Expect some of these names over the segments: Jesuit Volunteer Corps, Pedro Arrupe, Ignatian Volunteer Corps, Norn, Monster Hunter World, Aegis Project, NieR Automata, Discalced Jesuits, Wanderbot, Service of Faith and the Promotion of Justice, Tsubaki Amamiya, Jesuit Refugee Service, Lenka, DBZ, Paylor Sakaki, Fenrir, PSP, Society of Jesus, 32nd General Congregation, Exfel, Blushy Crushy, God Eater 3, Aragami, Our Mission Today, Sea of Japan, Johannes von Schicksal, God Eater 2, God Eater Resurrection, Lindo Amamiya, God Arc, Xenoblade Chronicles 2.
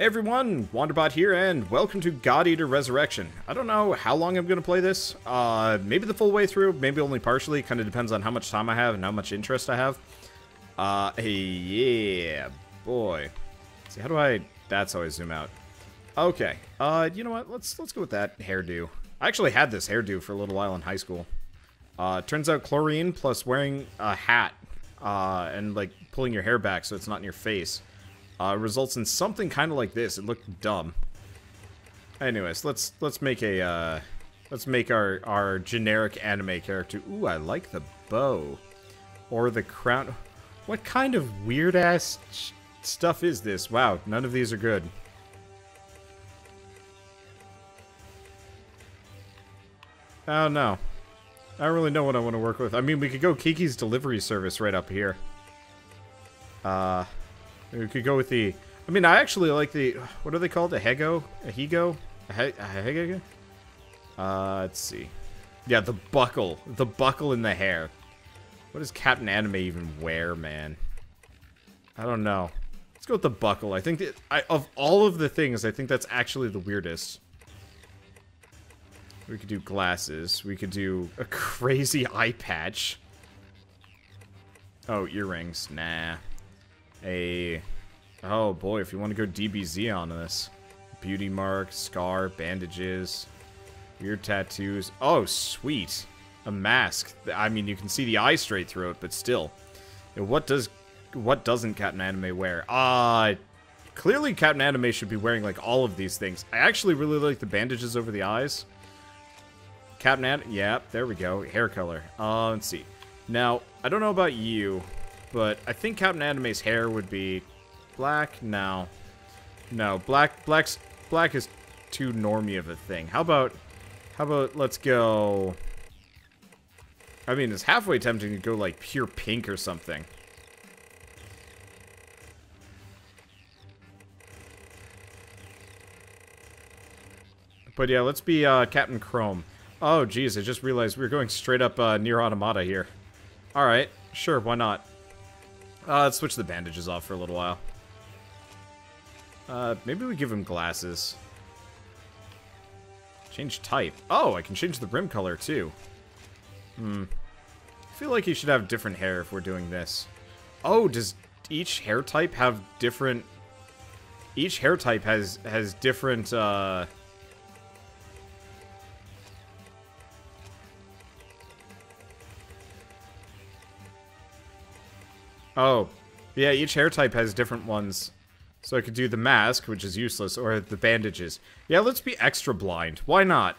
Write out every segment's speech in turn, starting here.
Hey everyone, Wanderbot here, and welcome to God Eater Resurrection. I don't know how long I'm going to play this. Maybe the full way through, maybe only partially. Kind of depends on how much time I have and how much interest I have. Yeah, boy. See, how do I... That's how I zoom out. Okay. You know what? Let's go with that hairdo. I actually had this hairdo for a little while in high school. Turns out chlorine plus wearing a hat and, like, pulling your hair back so it's not in your face results in something kind of like this. It looked dumb. Anyways, let's make a let's make our generic anime character. Ooh, I like the bow or the crown. What kind of weird ass stuff is this? Wow, none of these are good. I don't know. I don't really know what I want to work with. I mean, we could go Kiki's Delivery Service right up here. We could go with the... I mean, I actually like the... What are they called? A Hego? A Hego? A Hego? Let's see. Yeah, the buckle. The buckle in the hair. What does Captain Anime even wear, man? I don't know. Let's go with the buckle. I think that... of all of the things, I think that's actually the weirdest. We could do glasses. We could do a crazy eye patch. Oh, earrings. Nah. Oh boy, if you want to go DBZ on this. Beauty mark, scar, bandages, weird tattoos. Oh, sweet. A mask. I mean, you can see the eye straight through it, but still. What doesn't Captain Anime wear? Clearly Captain Anime should be wearing, like, all of these things. I actually really like the bandages over the eyes. Captain Anime, yeah, there we go. Hair color. Let's see. Now, I don't know about you, but I think Captain Anime's hair would be black. No, no, black is too normy of a thing. How about let's go. I mean, it's halfway tempting to go like pure pink or something. But yeah, let's be Captain Chrome. Oh, geez, I just realized we're going straight up NieR Automata here. All right, sure, why not? Let's switch the bandages off for a little while. Maybe we give him glasses. Change type. Oh, I can change the rim color, too. I feel like he should have different hair if we're doing this. Oh, does each hair type have different... Each hair type has different, Oh, yeah, each hair type has different ones. So I could do the mask, which is useless, or the bandages. Yeah, let's be extra blind. Why not?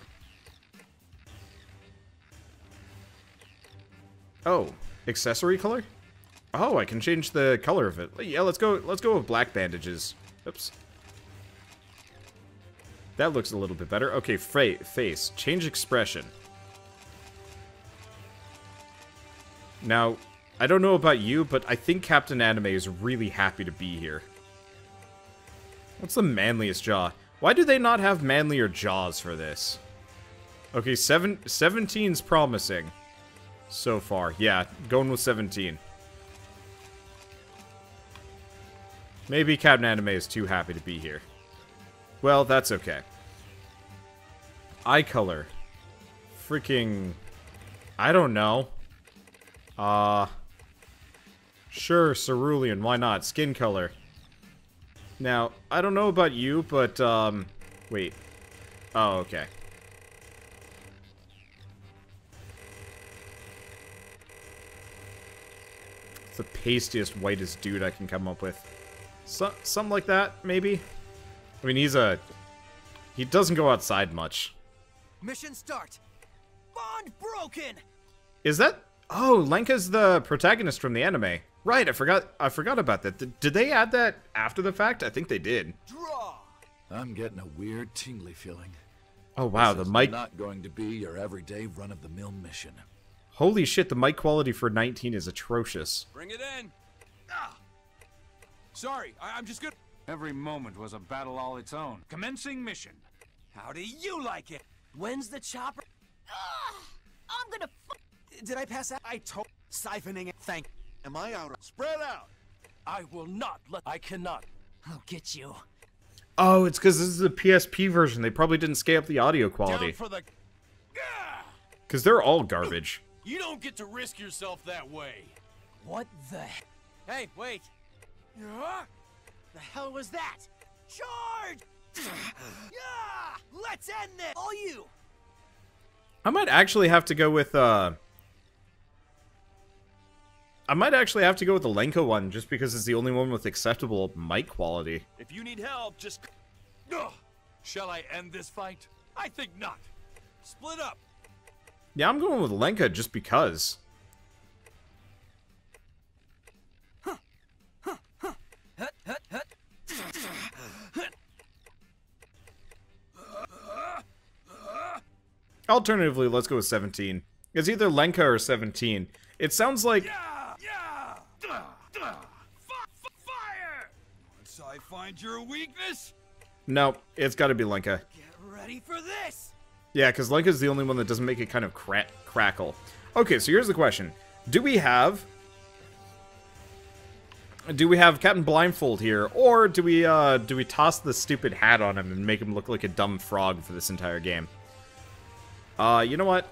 Oh, accessory color? Oh, I can change the color of it. Yeah, let's go with black bandages. Oops. That looks a little bit better. Okay, face. Change expression. Now... I don't know about you, but I think Captain Anime is really happy to be here. What's the manliest jaw? Why do they not have manlier jaws for this? Okay, 17's promising so far. Yeah, going with 17. Maybe Captain Anime is too happy to be here. Well, that's okay. Eye color. Freaking... I don't know. Sure, cerulean, why not? Skin color. Now, I don't know about you, but, wait. Oh, okay. It's the pastiest, whitest dude I can come up with. Something like that, maybe? I mean, he doesn't go outside much. Mission start. Bond broken! Is that... Oh, Lenka's the protagonist from the anime. Right, I forgot about that. Did they add that after the fact? I think they did. Draw. I'm getting a weird tingly feeling. Oh wow, the mic... not going to be your everyday run-of-the-mill mission. Holy shit, the mic quality for 19 is atrocious. Bring it in. Ah. Sorry, I'm just good. Every moment was a battle all its own. Commencing mission. How do you like it? When's the chopper? Ah, I'm gonna... Did I pass out? I told siphoning it. Thank. Am I out? Spread out. I will not let. I cannot. I'll get you. Oh, it's because this is the PSP version. They probably didn't scale up the audio quality. Because they're all garbage. You don't get to risk yourself that way. What the? Hey, wait. Huh? The hell was that? Charge! Yeah! Let's end this. All you. I might actually have to go with the Lenko one, just because it's the only one with acceptable mic quality. If you need help, just... Ugh. Shall I end this fight? I think not. Split up. Yeah, I'm going with Lenko just because. Alternatively, let's go with 17. It's either Lenko or 17. It sounds like... Fire! Once I find your weakness... No, it's gotta be Lenko. Get ready for this! Yeah, because Lenko's the only one that doesn't make it kind of crackle. Okay, so here's the question. Do we have Captain Blindfold here, or do we toss the stupid hat on him and make him look like a dumb frog for this entire game? You know what?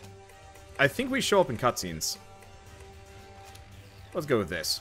I think we show up in cutscenes. Let's go with this.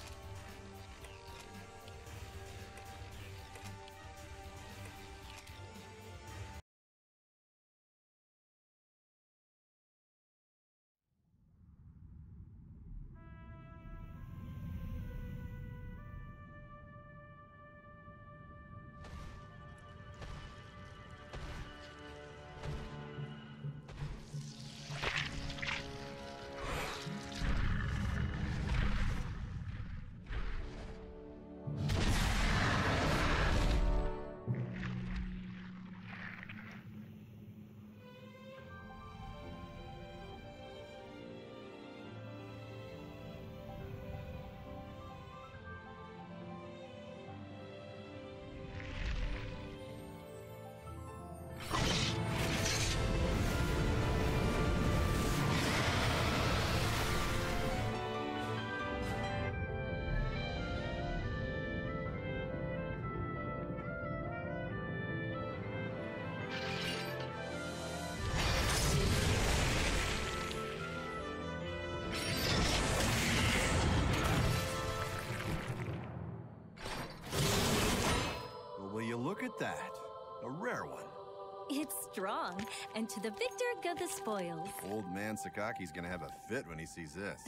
That. A rare one. It's strong, and to the victor go the spoils. Old man Sakaki's gonna have a fit when he sees this.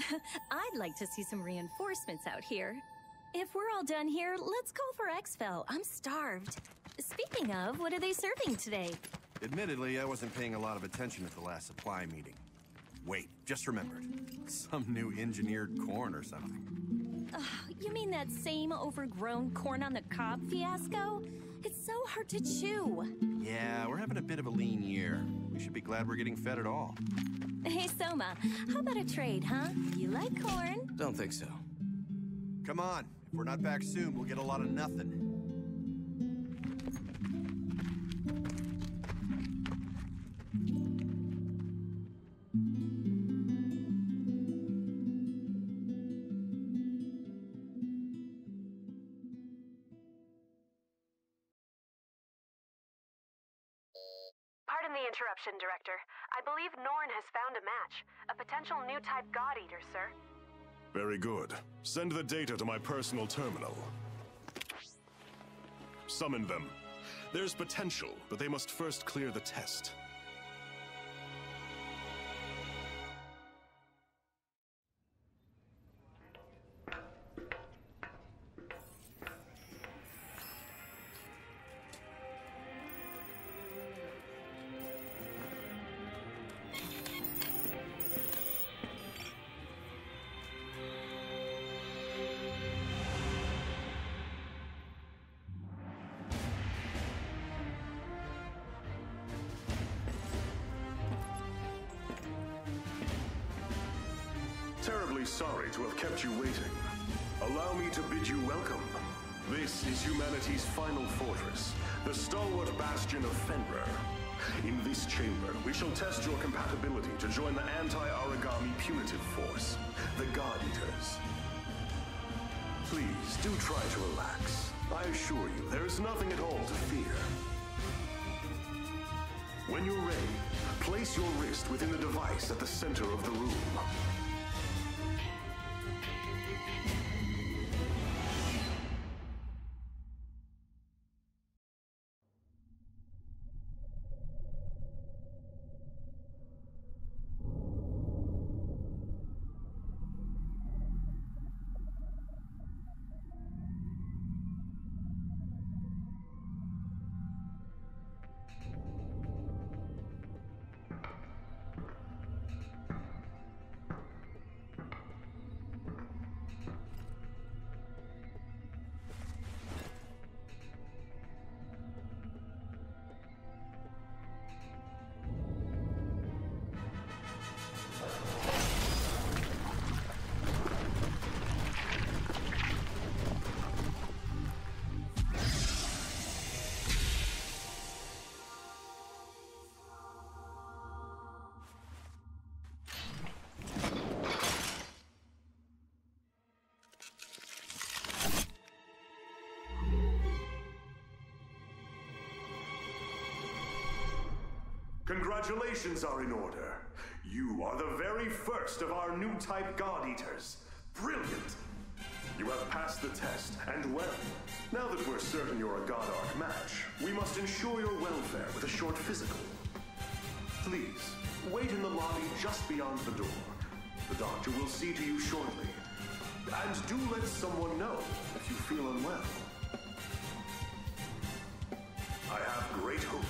I'd like to see some reinforcements out here. If we're all done here, let's call for Exfel. I'm starved. Speaking of, what are they serving today? Admittedly, I wasn't paying a lot of attention at the last supply meeting. Wait, just remembered. Some new engineered corn or something. You mean that same overgrown corn on the cob fiasco? It's so hard to chew. Yeah, we're having a bit of a lean year. We should be glad we're getting fed at all. Hey, Soma, how about a trade, huh? You like corn? Don't think so. Come on. If we're not back soon, we'll get a lot of nothing. Director, I believe Norn has found a match. A potential new type God Eater, sir. Very good. Send the data to my personal terminal. Summon them. There's potential, but they must first clear the test. Terribly sorry to have kept you waiting. Allow me to bid you welcome. This is humanity's final fortress, the stalwart bastion of Fenrir. In this chamber, we shall test your compatibility to join the anti-Aragami punitive force, the God Eaters. Please do try to relax. I assure you, there is nothing at all to fear. When you're ready, place your wrist within the device at the center of the room. Congratulations are in order. You are the very first of our new type God Eaters. Brilliant! You have passed the test, and well. Now that we're certain you're a God Arc match, we must ensure your welfare with a short physical. Please, wait in the lobby just beyond the door. The doctor will see to you shortly. And do let someone know if you feel unwell. I have great hopes.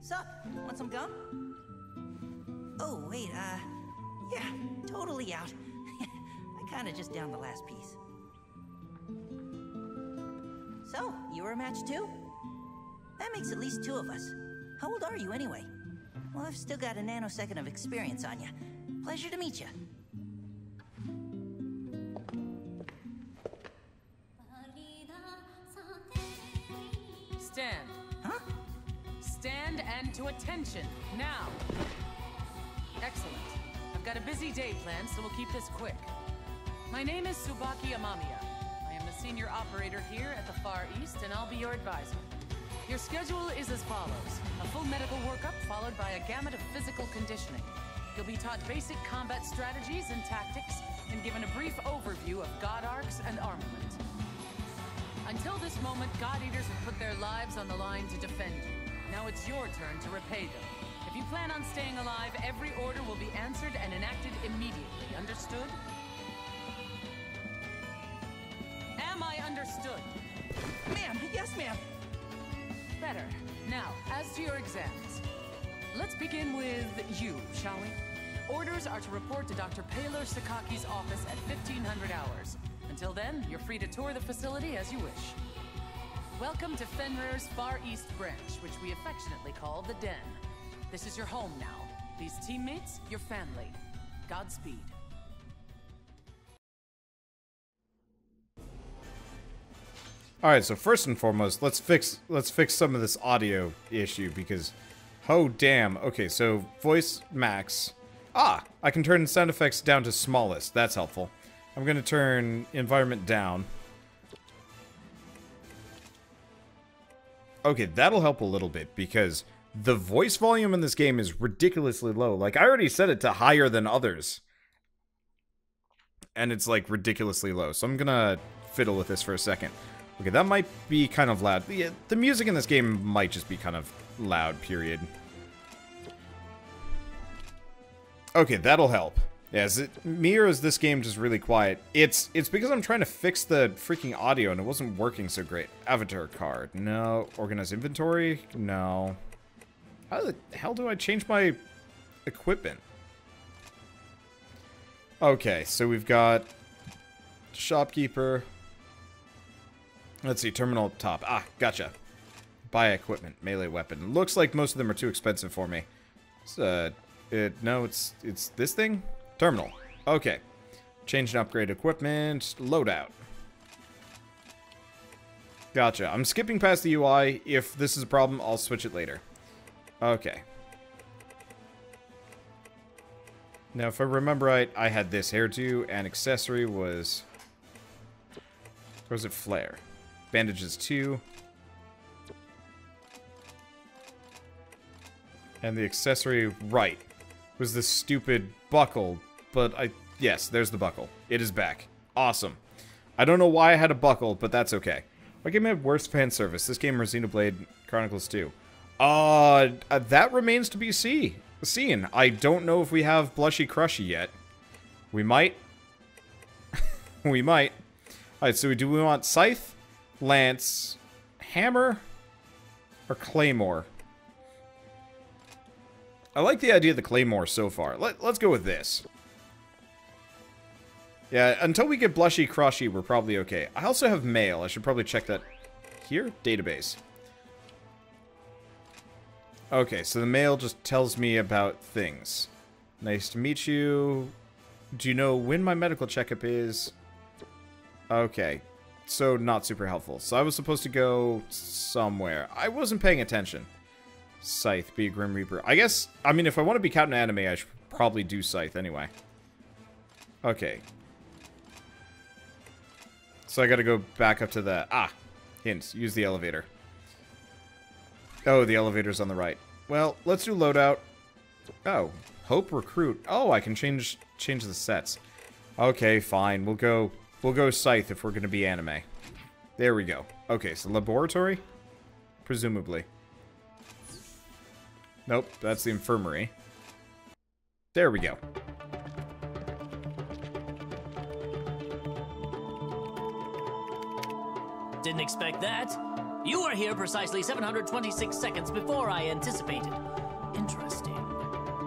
Sup? Want some gum? Oh, wait, yeah, totally out. I kinda just downed the last piece. So, you were a match too? That makes at least two of us. How old are you anyway? Well, I've still got a nanosecond of experience on you. Pleasure to meet you. Stand. Huh? Stand and to attention, now. Excellent. I've got a busy day planned, so we'll keep this quick. My name is Tsubaki Amamiya. I am the senior operator here at the Far East, and I'll be your advisor. Your schedule is as follows. A full medical workup followed by a gamut of physical conditioning. You'll be taught basic combat strategies and tactics, and given a brief overview of God Arcs and armament. Until this moment, God Eaters have put their lives on the line to defend you. Now it's your turn to repay them. If you plan on staying alive, every order will be answered and enacted immediately. Understood? Am I understood? Ma'am, yes ma'am. Better. Now, as to your exams. Let's begin with you, shall we? Orders are to report to Dr. Paylor Sakaki's office at 1500 hours. Until then, you're free to tour the facility as you wish. Welcome to Fenrir's Far East branch, which we affectionately call the Den. This is your home now. These teammates, your family. Godspeed. All right, so first and foremost, let's fix some of this audio issue because, oh damn. Okay, so voice max. Ah, I can turn sound effects down to smallest. That's helpful. I'm gonna turn environment down. Okay, that'll help a little bit because the voice volume in this game is ridiculously low. Like, I already set it to higher than others. And it's, like, ridiculously low. So I'm gonna fiddle with this for a second. Okay, that might be kind of loud. Yeah, the music in this game might just be kind of loud, period. Okay, that'll help. Yeah, is it me or is this game just really quiet? It's because I'm trying to fix the freaking audio and it wasn't working so great. Avatar card. No. Organize inventory? No. How the hell do I change my equipment? Okay, so we've got shopkeeper. Let's see, terminal up top. Ah, gotcha. Buy equipment, melee weapon. Looks like most of them are too expensive for me. It's, no, it's this thing? Terminal. Okay. Change and upgrade equipment. Loadout. Gotcha. I'm skipping past the UI. If this is a problem, I'll switch it later. Okay. Now, if I remember right, I had this hairdo, and accessory was... Or was it flare? Bandages 2. And the accessory, right, was this stupid buckle, but I... Yes, there's the buckle. It is back. Awesome. I don't know why I had a buckle, but that's okay. What game had worse fan service? This game or Xenoblade Chronicles 2? That remains to be seen. I don't know if we have Blushy Crushy yet. We might. We might. Alright, so do we want Scythe, Lance, Hammer, or Claymore? I like the idea of the Claymore so far. Let's go with this. Yeah, until we get Blushy Crushy, we're probably okay. I also have mail. I should probably check that here. Database. Okay, so the mail just tells me about things. Nice to meet you. Do you know when my medical checkup is? Okay, so not super helpful. So I was supposed to go somewhere. I wasn't paying attention. Scythe, be a Grim Reaper. I guess, I mean, if I want to be counting anime, I should probably do Scythe anyway. Okay. So I gotta go back up to the... Ah! Hints. Use the elevator. Oh, the elevator's on the right. Well, let's do loadout. Oh. Hope recruit. Oh, I can change the sets. Okay, fine. We'll go Scythe if we're gonna be anime. There we go. Okay, so laboratory? Presumably. Nope, that's the infirmary. There we go. Didn't expect that. You are here precisely 726 seconds before I anticipated. Interesting.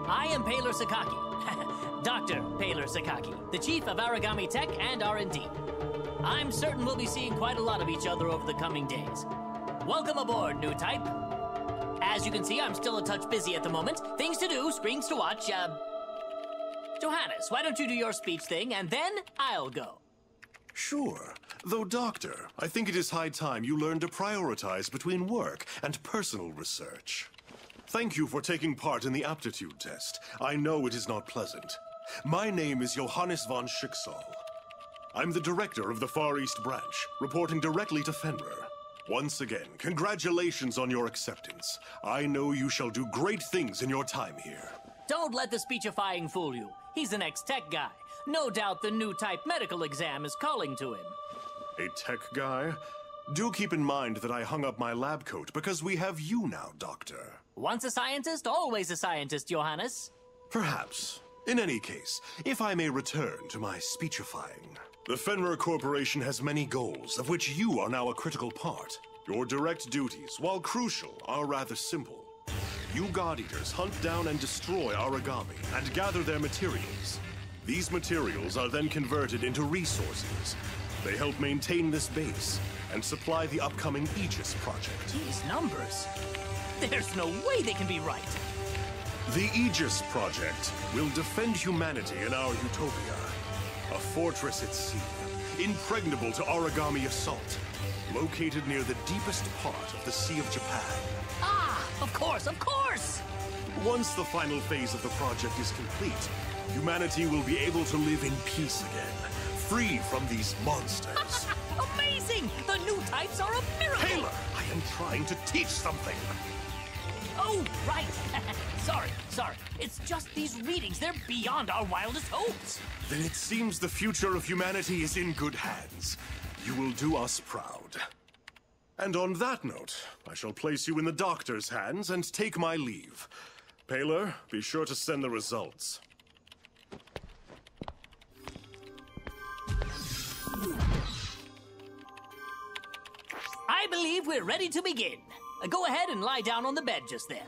I am Paylor Sakaki. Dr. Paylor Sakaki, the chief of Aragami Tech and R&D. I'm certain we'll be seeing quite a lot of each other over the coming days. Welcome aboard, new type. As you can see, I'm still a touch busy at the moment. Things to do, screens to watch. Johannes, why don't you do your speech thing, and then I'll go. Sure. Though, Doctor, I think it is high time you learn to prioritize between work and personal research. Thank you for taking part in the aptitude test. I know it is not pleasant. My name is Johannes von Schicksal. I'm the director of the Far East branch, reporting directly to Fenrir. Once again, congratulations on your acceptance. I know you shall do great things in your time here. Don't let the speechifying fool you. He's an ex-tech guy. No doubt the new type medical exam is calling to him. A tech guy? Do keep in mind that I hung up my lab coat because we have you now, Doctor. Once a scientist, always a scientist, Johannes. Perhaps. In any case, if I may return to my speechifying. The Fenrir Corporation has many goals, of which you are now a critical part. Your direct duties, while crucial, are rather simple. You God Eaters hunt down and destroy Aragami and gather their materials. These materials are then converted into resources. They help maintain this base and supply the upcoming Aegis Project. These numbers? There's no way they can be right. The Aegis Project will defend humanity in our utopia. A fortress at sea, impregnable to Aragami assault, located near the deepest part of the Sea of Japan. Ah, of course, of course! Once the final phase of the project is complete, humanity will be able to live in peace again, free from these monsters. Amazing! The new types are a miracle! Taylor, I am trying to teach something! Oh, right! Sorry. It's just these readings. They're beyond our wildest hopes. Then it seems the future of humanity is in good hands. You will do us proud. And on that note, I shall place you in the doctor's hands and take my leave. Paylor, be sure to send the results. I believe we're ready to begin. Go ahead and lie down on the bed just there.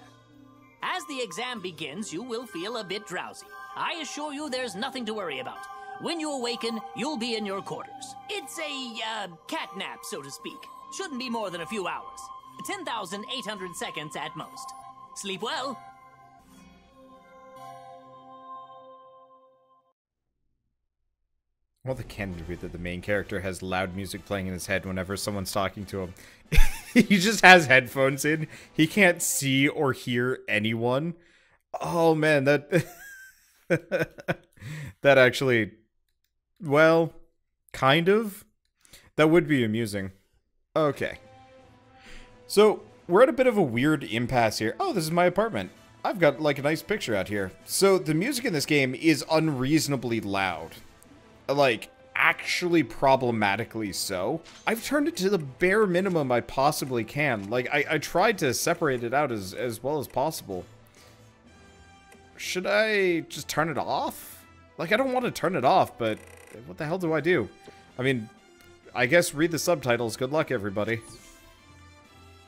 As the exam begins, you will feel a bit drowsy. I assure you there's nothing to worry about. When you awaken, you'll be in your quarters. It's a cat nap, so to speak. Shouldn't be more than a few hours. 10,800 seconds at most. Sleep well. Well, the candidate that the main character has loud music playing in his head whenever someone's talking to him. He just has headphones in. He can't see or hear anyone. Oh, man, that That actually, well, kind of. That would be amusing. Okay. So, we're at a bit of a weird impasse here. Oh, this is my apartment. I've got, like, a nice picture out here. So, the music in this game is unreasonably loud. Like, actually problematically so. I've turned it to the bare minimum I possibly can. Like, I tried to separate it out as well as possible. Should I just turn it off? Like, I don't want to turn it off, but what the hell do I do? I mean, I guess read the subtitles. Good luck, everybody.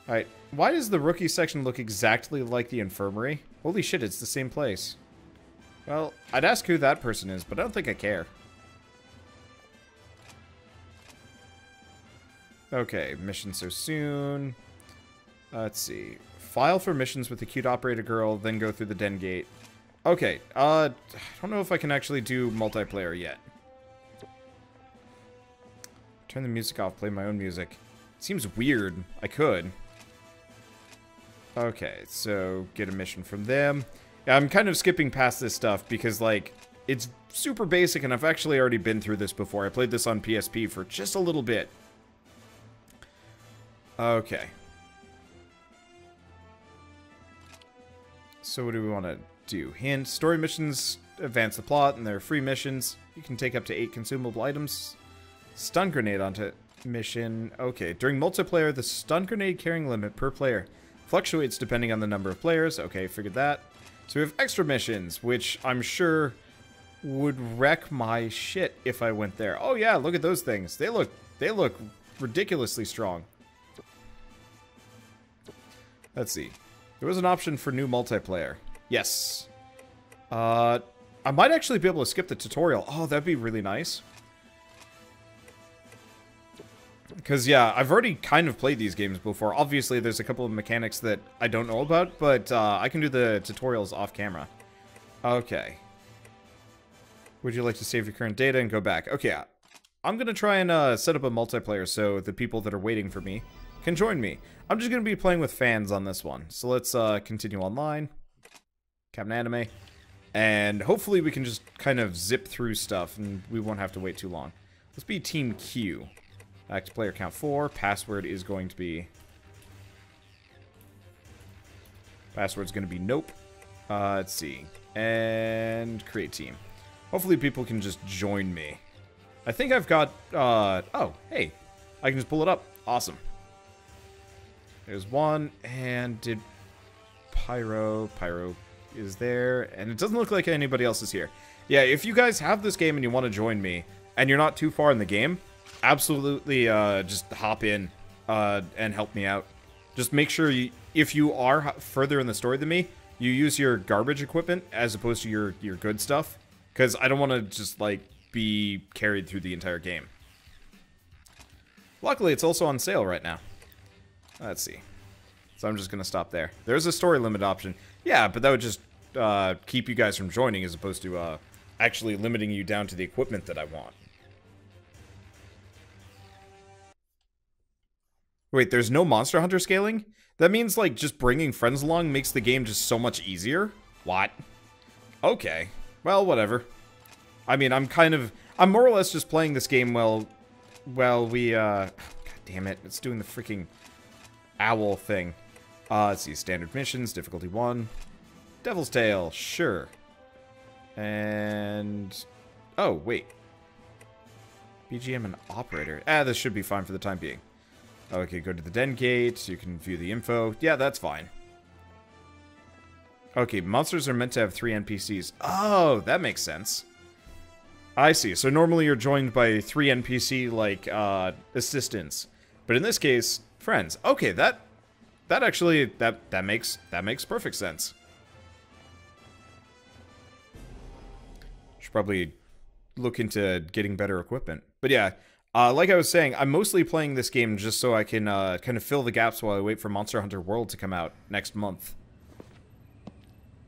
Alright, why does the rookie section look exactly like the infirmary? Holy shit, it's the same place. Well, I'd ask who that person is, but I don't think I care. Okay, mission so soon. Let's see. File for missions with the cute operator girl, then go through the den gate. Okay, I don't know if I can actually do multiplayer yet. Turn the music off, play my own music. It seems weird. I could. Okay, so get a mission from them. Yeah, I'm kind of skipping past this stuff because, like, it's super basic and I've actually already been through this before. I played this on PSP for just a little bit. Okay. So what do we want to do? Hint, story missions advance the plot and there are free missions. You can take up to 8 consumable items. Stun grenade onto mission. Okay, during multiplayer, the stun grenade carrying limit per player fluctuates depending on the number of players. Okay, figured that. So we have extra missions, which I'm sure would wreck my shit if I went there. Oh yeah, look at those things. They look ridiculously strong. Let's see. There was an option for new multiplayer. Yes. I might actually be able to skip the tutorial. Oh, that'd be really nice. Because, yeah, I've already kind of played these games before. Obviously, there's a couple of mechanics that I don't know about, but I can do the tutorials off camera. Okay. Would you like to save your current data and go back? Okay, I'm going to try and set up a multiplayer so the people that are waiting for me can join me. I'm just going to be playing with fans on this one. So let's continue online. Captain Anime. And hopefully we can just kind of zip through stuff and we won't have to wait too long. Let's be Team Q. Active player count 4. Password is going to be... Password's going to be nope. Let's see. And create team. Hopefully people can just join me. I think I've got... oh, hey. I can just pull it up. Awesome. There's one. And did... Pyro is there. And it doesn't look like anybody else is here. Yeah, if you guys have this game and you want to join me, and you're not too far in the game... Absolutely, just hop in and help me out. Just make sure you, if you are further in the story than me, you use your garbage equipment as opposed to your good stuff, because I don't want to just like be carried through the entire game. Luckily, it's also on sale right now. Let's see. So I'm just gonna stop there. There's a story limit option. Yeah, but that would just keep you guys from joining as opposed to actually limiting you down to the equipment that I want. Wait, there's no Monster Hunter scaling? That means, like, just bringing friends along makes the game just so much easier? What? Okay. Well, whatever. I mean, I'm more or less just playing this game while we, God damn it. It's doing the freaking owl thing. Let's see. Standard missions. Difficulty 1. Devil's Tail. Sure. And... Oh, wait. BGM and operator. Ah, this should be fine for the time being. Okay, go to the den gate. You can view the info. Yeah, that's fine. Okay, monsters are meant to have 3 NPCs. Oh, that makes sense. I see. So normally you're joined by 3 NPC, like, assistants. But in this case, friends. Okay, that actually, that makes perfect sense. Should probably look into getting better equipment. But yeah... like I was saying, I'm mostly playing this game just so I can kind of fill the gaps while I wait for Monster Hunter World to come out next month.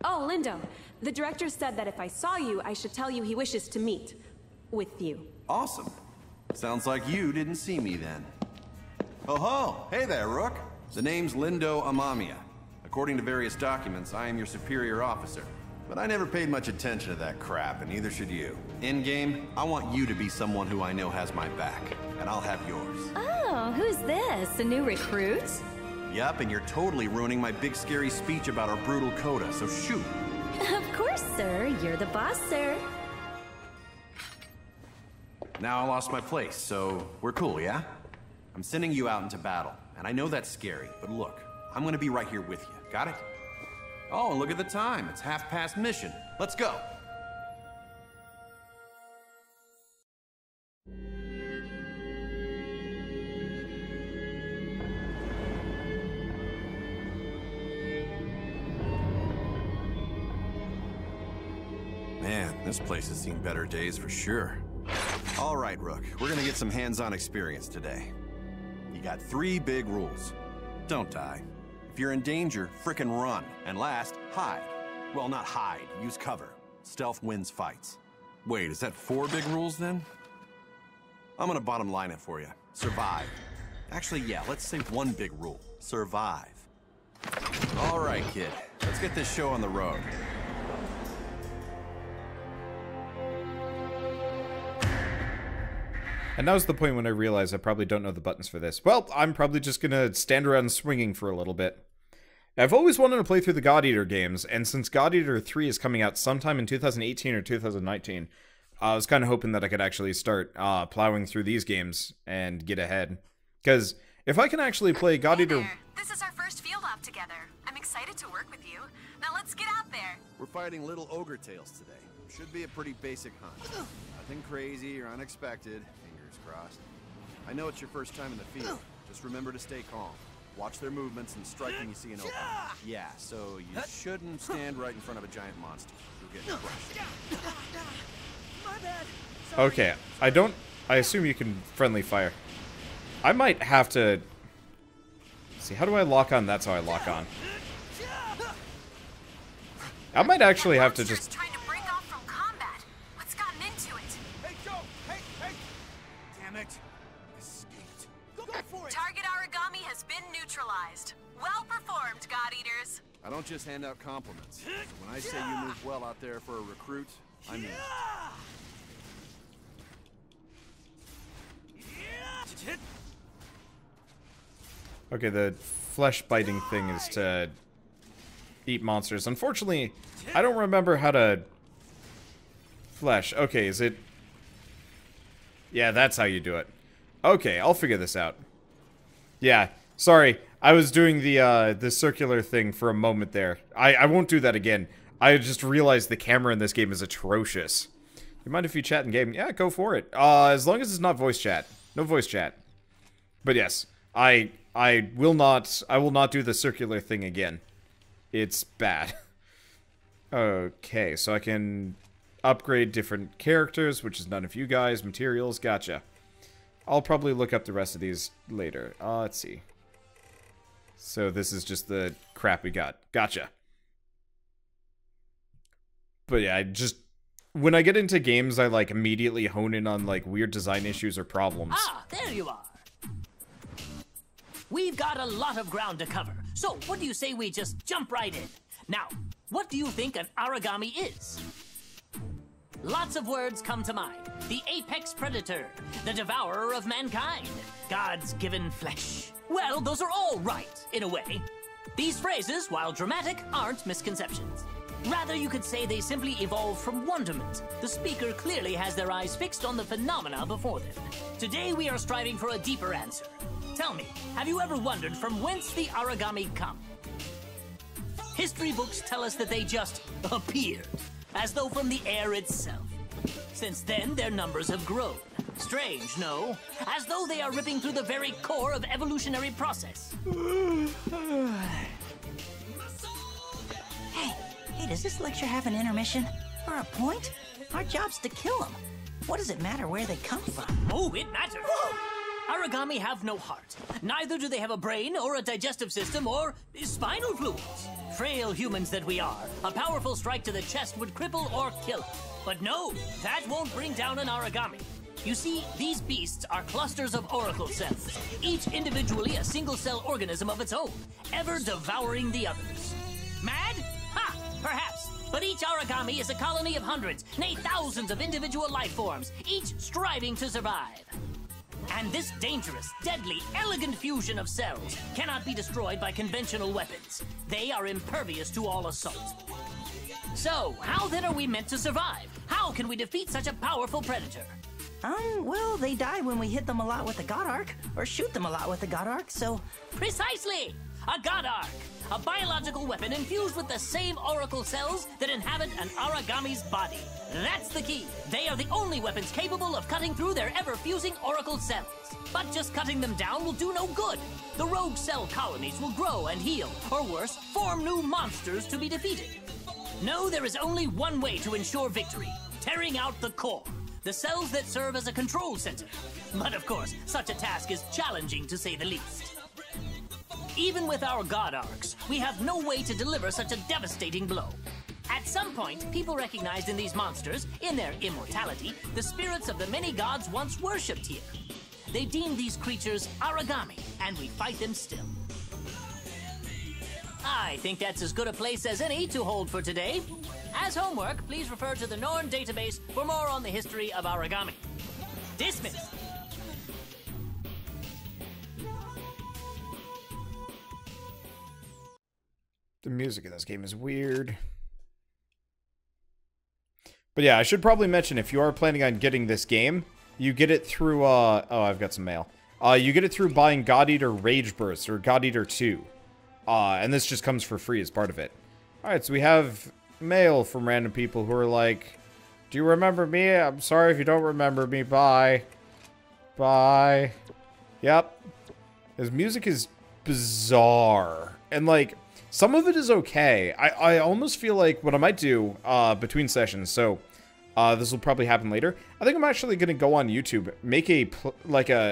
Oh, Lindo. The director said that if I saw you, I should tell you he wishes to meet with you. Awesome. Sounds like you didn't see me then. Oh-ho! Hey there, Rook. The name's Lindo Amamiya. According to various documents, I am your superior officer. But I never paid much attention to that crap, and neither should you. In game, I want you to be someone who I know has my back, and I'll have yours. Oh, who's this? A new recruit? Yup, and you're totally ruining my big scary speech about our brutal coda, so shoot. Of course, sir. You're the boss, sir. Now I lost my place, so we're cool, yeah? I'm sending you out into battle, and I know that's scary, but look, I'm gonna be right here with you. Got it? Oh, and look at the time. It's 1/2 past mission. Let's go. Man, this place has seen better days for sure. All right, Rook. We're gonna get some hands-on experience today. You got 3 big rules. Don't die. If you're in danger, frickin' run. And last, hide. Well, not hide, use cover. Stealth wins fights. Wait, is that 4 big rules then? I'm gonna bottom line it for you. Survive. Actually, yeah, let's say 1 big rule. Survive. All right, kid. Let's get this show on the road. And that was the point when I realized I probably don't know the buttons for this. Well, I'm probably just gonna stand around swinging for a little bit. I've always wanted to play through the God Eater games, and since God Eater 3 is coming out sometime in 2018 or 2019, I was kind of hoping that I could actually start plowing through these games and get ahead. Because if I can actually play God Eater... Hey there. This is our first field op together. I'm excited to work with you. Now let's get out there. We're fighting little ogre tails today. Should be a pretty basic hunt. Nothing crazy or unexpected. Crossed. I know it's your first time in the field. Just remember to stay calm. Watch their movements and strike when you see an opening. Yeah, so you shouldn't stand right in front of a giant monster. You'll get crushed. My bad. Sorry. Okay, I assume you can friendly fire. I might have to... See, how do I lock on? That's how I lock on. I might actually have to just... Target Aragami has been neutralized. Well performed, God Eaters. I don't just hand out compliments. When I say you move well out there for a recruit, I mean it. Okay, the flesh biting thing is to eat monsters. Unfortunately, I don't remember how to flesh. Okay, is it? Yeah, that's how you do it. Okay, I'll figure this out. Yeah, sorry. I was doing the circular thing for a moment there. I won't do that again. I just realized the camera in this game is atrocious. You mind if you chat in game? Yeah, go for it. As long as it's not voice chat. No voice chat. But yes, I will not do the circular thing again. It's bad. Okay, so I can upgrade different characters, which is none of you guys. Materials, gotcha. I'll probably look up the rest of these later. Let's see. So this is just the crap we got. Gotcha. But yeah, when I get into games, I like immediately hone in on like weird design issues or problems. Ah, there you are. We've got a lot of ground to cover. So what do you say we just jump right in? Now, what do you think an origami is? Lots of words come to mind. The apex predator, the devourer of mankind, God's given flesh. Well, those are all right, in a way. These phrases, while dramatic, aren't misconceptions. Rather, you could say they simply evolved from wonderment. The speaker clearly has their eyes fixed on the phenomena before them. Today, we are striving for a deeper answer. Tell me, have you ever wondered from whence the origami come? History books tell us that they just appeared, as though from the air itself. Since then, their numbers have grown. Strange, no? As though they are ripping through the very core of evolutionary process. Hey, does this lecture have an intermission? Or a point? Our job's to kill them. What does it matter where they come from? Oh, it matters. Origami have no heart. Neither do they have a brain, or a digestive system, or spinal fluids. Frail humans that we are, a powerful strike to the chest would cripple or kill us. But no, that won't bring down an origami. You see, these beasts are clusters of oracle cells, each individually a single-cell organism of its own, ever devouring the others. Mad? Ha! Perhaps. But each each Aragami is a colony of hundreds, nay thousands of individual life forms, each striving to survive. And this dangerous, deadly, elegant fusion of cells cannot be destroyed by conventional weapons. They are impervious to all assault. So, how then are we meant to survive? How can we defeat such a powerful predator? Well, they die when we hit them a lot with the God Arc, or shoot them a lot with the God Arc, so... Precisely! A God Arc! A biological weapon infused with the same oracle cells that inhabit an Aragami's body. That's the key. They are the only weapons capable of cutting through their ever-fusing oracle cells. But just cutting them down will do no good. The rogue cell colonies will grow and heal, or worse, form new monsters to be defeated. No, there is only one way to ensure victory. Tearing out the core. The cells that serve as a control center. But of course, such a task is challenging to say the least. Even with our God Arcs, we have no way to deliver such a devastating blow. At some point, people recognized in these monsters, in their immortality, the spirits of the many gods once worshipped here. They deemed these creatures Aragami, and we fight them still. I think that's as good a place as any to hold for today. As homework, please refer to the NORM database for more on the history of Aragami. Dismissed! The music in this game is weird. But yeah, I should probably mention, if you are planning on getting this game, you get it through, oh, I've got some mail. You get it through buying God Eater Rage Burst, or God Eater 2. And this just comes for free as part of it. Alright, so we have mail from random people who are like, do you remember me? I'm sorry if you don't remember me. Bye. Bye. Yep. His music is bizarre. And, like, some of it is okay. I almost feel like what I might do between sessions, so this will probably happen later. I think I'm actually going to go on YouTube, make a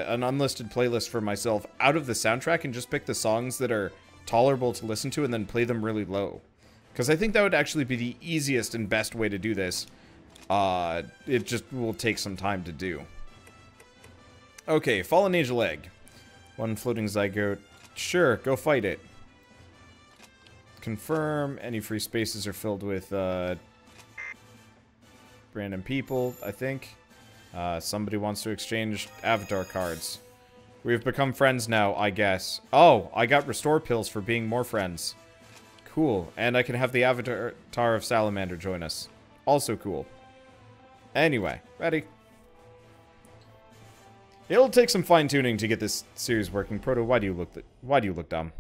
an unlisted playlist for myself out of the soundtrack and just pick the songs that are tolerable to listen to and then play them really low. Because I think that would actually be the easiest and best way to do this. It just will take some time to do. Okay, Fallen Angel Egg. One floating zygote. Sure, go fight it. Confirm. Any free spaces are filled with random people, I think. Somebody wants to exchange avatar cards. We've become friends now, I guess. Oh, I got restore pills for being more friends. Cool. And I can have the avatar of Salamander join us. Also cool. Anyway, ready. It'll take some fine-tuning to get this series working. Proto, why do you look dumb?